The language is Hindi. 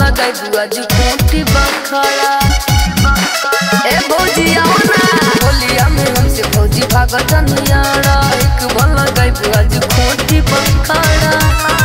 लगाई बुआ जी खूंटी बखड़ा ए भौजी आओ ना होलिया में हमसे भौजी भागत नियारा एक बल लगाई बुआ जी खूंटी बखड़ा।